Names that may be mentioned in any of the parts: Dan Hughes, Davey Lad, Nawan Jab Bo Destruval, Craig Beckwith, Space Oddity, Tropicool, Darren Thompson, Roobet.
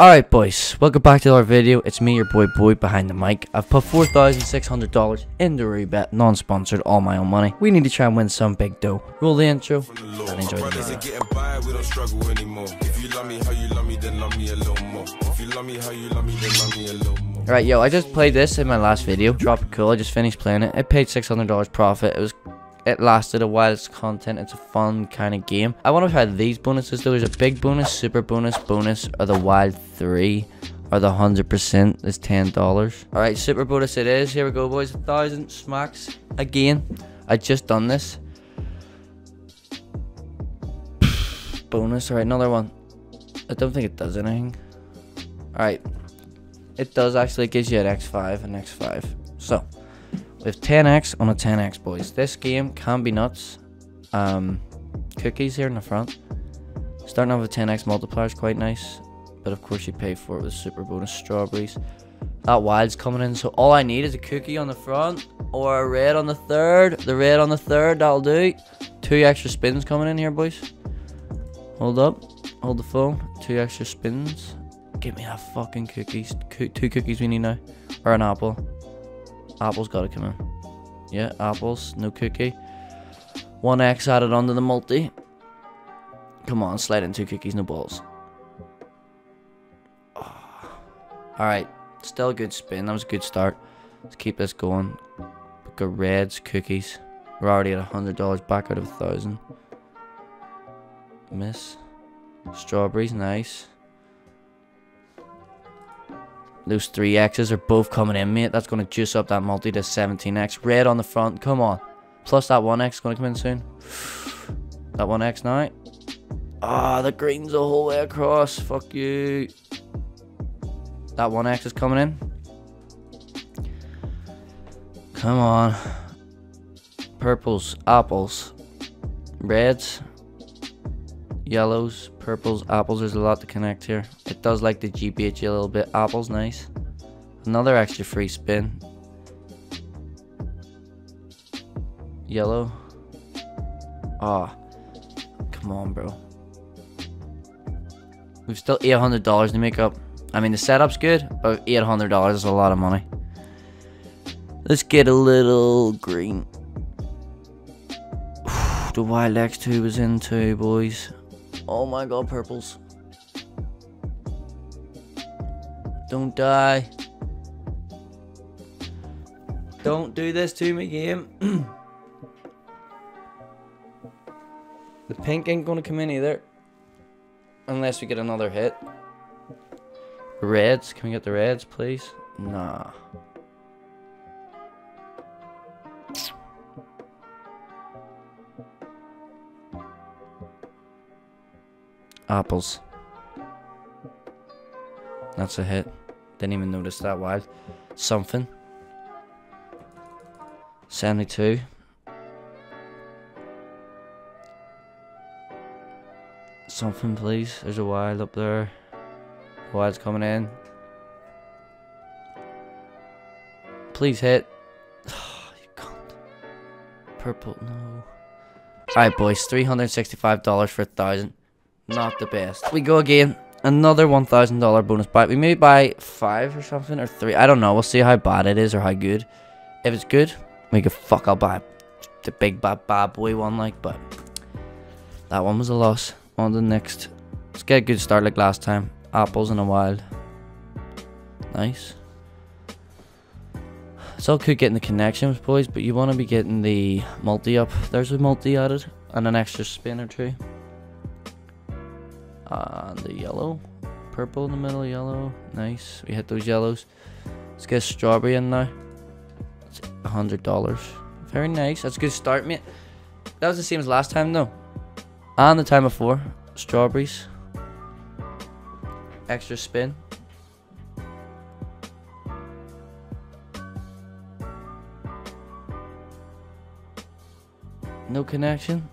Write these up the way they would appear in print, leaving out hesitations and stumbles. Alright boys, welcome back to our video. It's me, your boy Boy behind the mic. I've put $4,600 in the rebet, non-sponsored, all my own money. We need to try and win some big dough. Roll the intro and enjoy the video. Alright yo, I just played this in my last video, Tropicool. I just finished playing it. I paid $600 profit. It lasted a while, it's content, it's a fun kind of game. I want to try these bonuses though. There's a big bonus, super bonus, bonus, or the wild 3, or the 100% is $10. Alright, super bonus it is. Here we go boys, 1,000 smacks again. I just done this. Bonus, alright, another one. I don't think it does anything. Alright, it does actually, it gives you an X5, an X5. So with 10x on a 10x boys, this game can be nuts. Cookies here in the front, starting off with 10x multiplier is quite nice, but of course you pay for it with super bonus strawberries. That wild's coming in, so all I need is a cookie on the front or a red on the third. The red on the third, that'll do. Two extra spins coming in here boys, hold up, hold the phone. Two extra spins, give me that fucking cookies. Two cookies we need now, or an apple. Apple's gotta come in. Yeah, apples, no cookie. 1x added onto the multi. Come on, slide in two cookies, no balls. Oh. Alright, still a good spin. That was a good start. Let's keep this going. Book of reds, cookies. We're already at $100 back out of 1,000. Miss. Strawberries, nice. Those 3x's are both coming in, mate. That's going to juice up that multi to 17x. Red on the front. Come on. Plus that 1x is going to come in soon. That 1x now. Ah, the green's the whole way across. Fuck you. That 1x is coming in. Come on. Purples. Apples. Reds. Yellows, purples, apples. There's a lot to connect here. It does like the GBH a little bit. Apples, nice. Another extra free spin. Yellow. Ah, oh, come on, bro. We've still $800 to make up. I mean, the setup's good, but $800 is a lot of money. Let's get a little green. The wild X2 was in too, boys. Oh my god, purples. Don't die. Don't do this to me, game. The pink ain't gonna come in either. Unless we get another hit. Reds, can we get the reds, please? Nah. Apples. That's a hit. Didn't even notice that wild. Something. 72. Something, please. There's a wild up there. Wild's coming in. Please hit. Oh, you can't. Purple, no. Alright, boys. $365 for 1,000. Not the best. We go again, another $1,000 bonus buy. We may buy 5 or something, or 3, I don't know. We'll see how bad it is or how good. If it's good, we could fuck, I'll buy the big bad boy one, like, but that one was a loss. On to the next. Let's get a good start like last time. Apples in a wild, nice. It's all good getting the connections boys, but you want to be getting the multi up. There's a multi added and an extra spin or two. The yellow, purple in the middle, yellow, nice. We hit those yellows. Let's get a strawberry in now. That's $100. Very nice. That's a good start, mate. That was the same as last time though, and the time before. Strawberries, extra spin. No connection.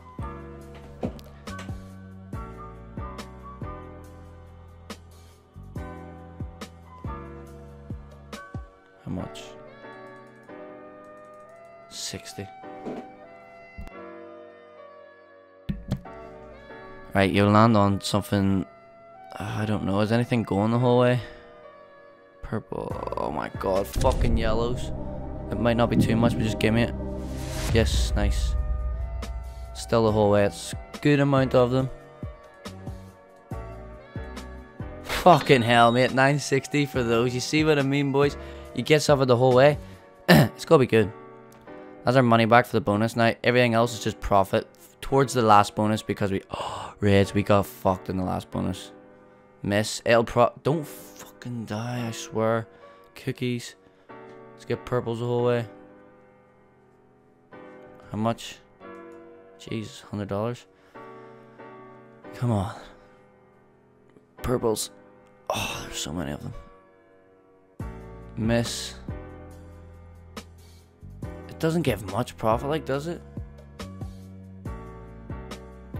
Much 60. Right, you'll land on something I don't know. Is anything going the whole way? Purple. Oh my god. Fucking yellows. It might not be too much, but just give me it. Yes. Nice. Still the whole way. It's a good amount of them. Fucking hell, mate. 960 for those. You see what I mean, boys? You get suffered the whole way. It's gotta be good. That's our money back for the bonus. Now, everything else is just profit towards the last bonus because we... Oh, Reds, we got fucked in the last bonus. Miss. It'll pro... Don't fucking die, I swear. Cookies. Let's get purples the whole way. How much? Jesus, $100. Come on. Purples. Oh, there's so many of them. Miss. It doesn't give much profit, like, does it?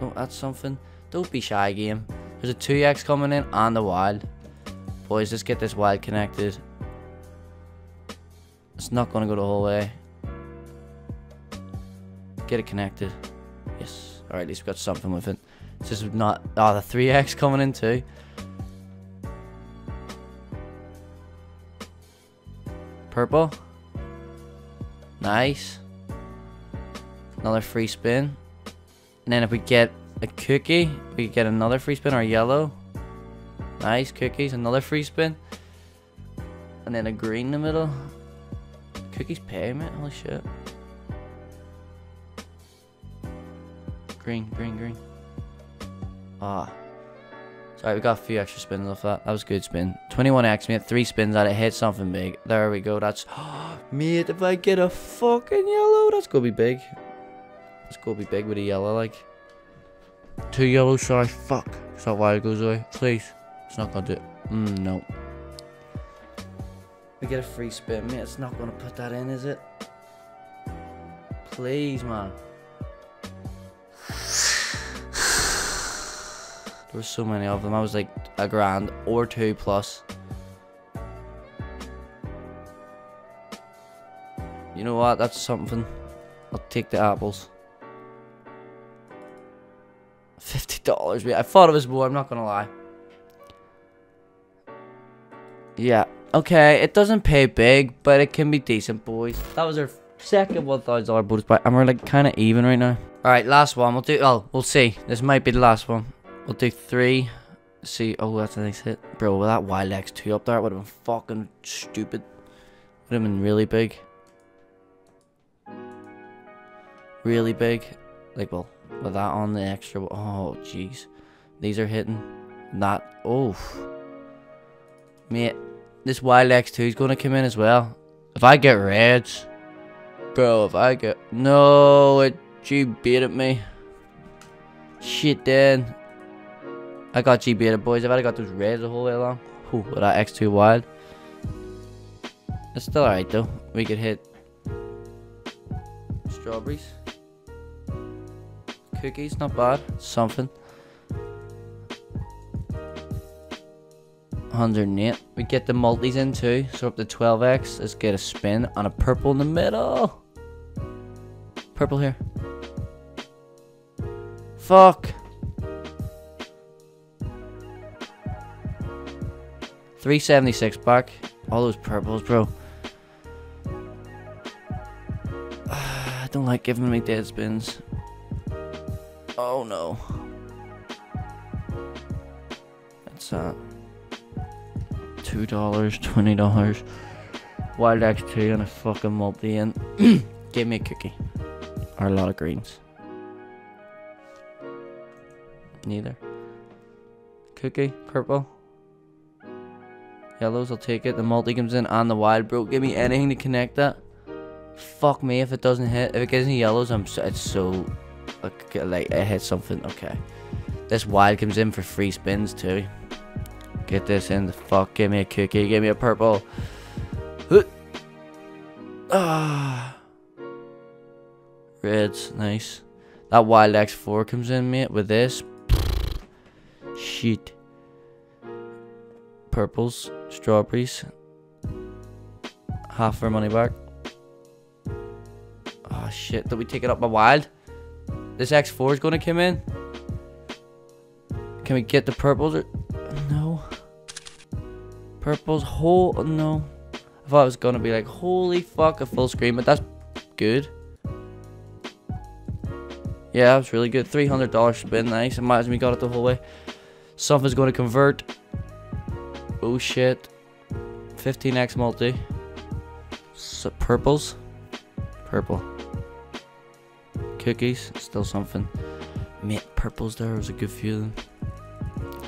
Oh, that's something. Don't be shy, game. There's a 2x coming in on the wild. Boys, let's get this wild connected. It's not going to go the whole way. Get it connected. Yes. Alright, at least we've got something with it. It's just not... Oh, the 3x coming in too. Purple. Nice. Another free spin. And then if we get a cookie, we could get another free spin or yellow. Nice, cookies. Another free spin. And then a green in the middle. Cookies pay, man. Holy shit. Green, green, green. Ah. Sorry, we got a few extra spins off that. That was a good spin. 21x, mate. 3 spins at it. Hit something big. There we go. That's... Mate, if I get a fucking yellow, that's gonna be big. It's gonna be big with a yellow, like. 2 yellows, sorry. Fuck. It's not why it goes away. Please. It's not gonna do it. No. We get a free spin, mate. It's not gonna put that in, is it? Please, man. There were so many of them. I was like a grand or 2 plus. You know what? That's something. I'll take the apples. $50. I thought it was more. I'm not gonna lie. Yeah. Okay. It doesn't pay big, but it can be decent, boys. That was our second $1,000 bonus buy, and we're like kind of even right now. All right, last one. We'll do. Oh, we'll see. This might be the last one. We'll do 3. See, oh, that's a nice hit. Bro, with that wild X2 up there, it would have been fucking stupid. Would have been really big. Really big. Like, well, with that on the extra. Oh, jeez. These are hitting. That. Oh. Mate, this wild X2 is going to come in as well. If I get reds. Bro, if I get. No, it. She beat at me. Shit, then. I got GB'd, boys. I've already got those reds the whole way along. Ooh, with that X2 wide. It's still alright, though. We could hit strawberries. Cookies, not bad. Something. 108. We get the multis in too. So up to 12x. Let's get a spin on a purple in the middle. Purple here. Fuck. 376 back. All those purples, bro. I don't like giving me dead spins. Oh no. That's $2, $20. Wild X2 and a fucking multi in. Give me a cookie. Or a lot of greens. Neither. Cookie, purple. Yellows, I'll take it. The multi comes in on the wild, bro. Give me anything to connect that. Fuck me if it doesn't hit. If it gives me yellows, I'm so, it's so... Like, it hits something. Okay. This wild comes in for free spins, too. Get this in. The fuck. Give me a cookie. Give me a purple. Reds. Nice. That wild X4 comes in, mate, with this. Shit. Purples. Strawberries. Half our money back. Oh, shit. Did we take it up by wild? This X4 is going to come in. Can we get the purples? Or... No. Purple's whole... No. I thought it was going to be like, holy fuck, a full screen, but that's good. Yeah, that was really good. $300 should be nice. Imagine we got it the whole way. Something's going to convert. Oh, shit. 15x multi. So, purples. Purple. Cookies. Still something. Mate, purples there was a good few.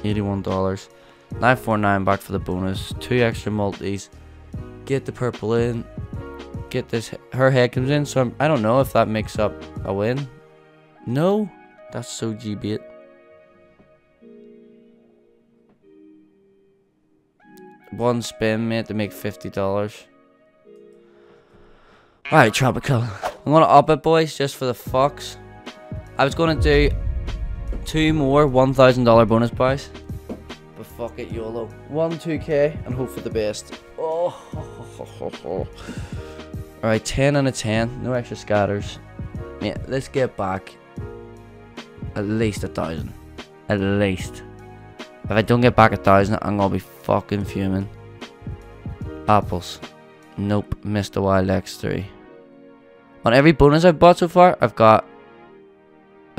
$81. 949 back for the bonus. 2 extra multis. Get the purple in. Get this. Her head comes in, so I don't know if that makes up a win. No. That's so GB it. One spin, mate, to make $50. Alright, Tropicool. I'm gonna up it, boys, just for the fucks. I was gonna do 2 more $1,000 bonus buys, but fuck it, YOLO. 1 2K and hope for the best. Oh, alright, 10 out of 10. No extra scatters. Yeah, let's get back at least 1,000. At least. If I don't get back 1,000, I'm gonna be fucking fuming. Apples. Nope. Missed the wild X3. On every bonus I've bought so far, I've got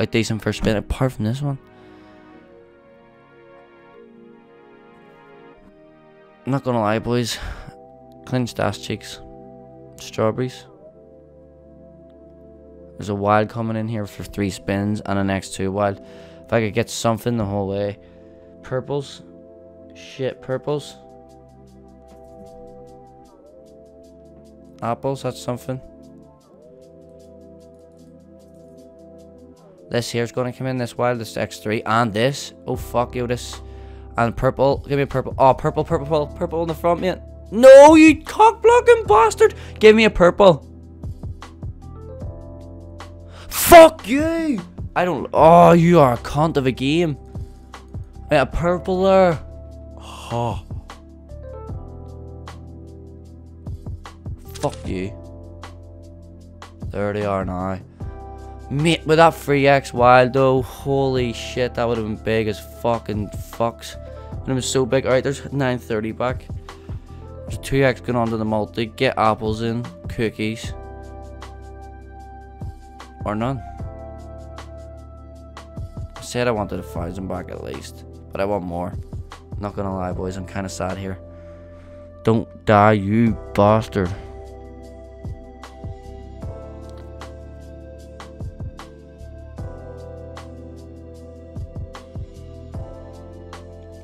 a decent first spin, apart from this one. I'm not gonna lie, boys. Clinched ass cheeks. Strawberries. There's a wild coming in here for 3 spins and an X2 wild. If I could get something the whole way. Purples. Shit, purples. Apples, that's something. This here's gonna come in, this wild, this X3, and this. Oh fuck you, this. And purple, give me a purple. Oh, purple, purple, purple, purple in the front, mate. No, you cock-blocking bastard! Give me a purple. Fuck you! I don't, oh, you are a cunt of a game. Mate, a purple there. Oh. Fuck you. There they are now. Mate, with that 3x wild though, holy shit, that would have been big as fucking fucks. It was so big. Alright, there's 930 back. There's 2x going on to the multi. Get apples in. Cookies. Or none. I said I wanted 1,000 back at least, but I want more. Not gonna lie, boys, I'm kind of sad here. Don't die, you bastard.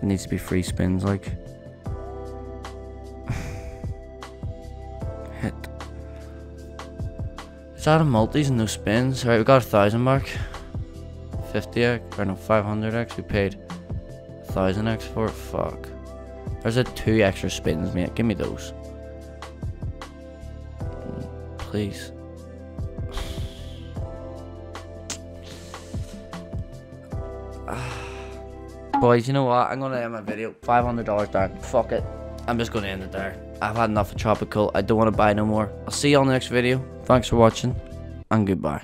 It needs to be free spins, like. Hit. It's out of multis and no spins. Alright, we got 1,000 mark. 50x, or no, 500x. We paid 1,000x for it. Fuck. There's a 2 extra spins, mate. Give me those. Please. Boys, you know what? I'm going to end my video. $500 down. Fuck it. I'm just going to end it there. I've had enough of Tropicool. I don't want to buy no more. I'll see you on the next video. Thanks for watching. And goodbye.